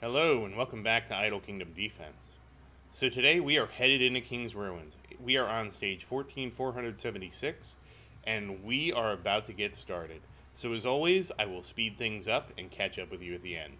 Hello and welcome back to Idle Kingdom Defense. So today we are headed into King's Ruins. We are on stage 14476 and we are about to get started. So as always, I will speed things up and catch up with you at the end.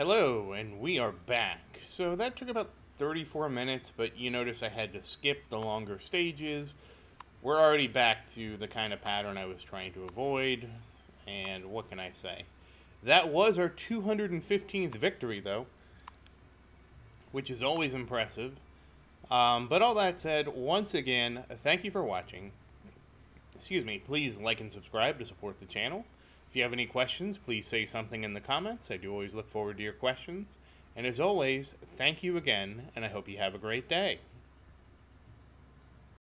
Hello, and we are back. So that took about 34 minutes, but you notice I had to skip the longer stages. We're already back to the kind of pattern I was trying to avoid, and what can I say? That was our 215th victory, though, which is always impressive. But all that said, once again, thank you for watching. Excuse me, please like and subscribe to support the channel. If you have any questions, please say something in the comments. I do always look forward to your questions. And as always, thank you again, and I hope you have a great day.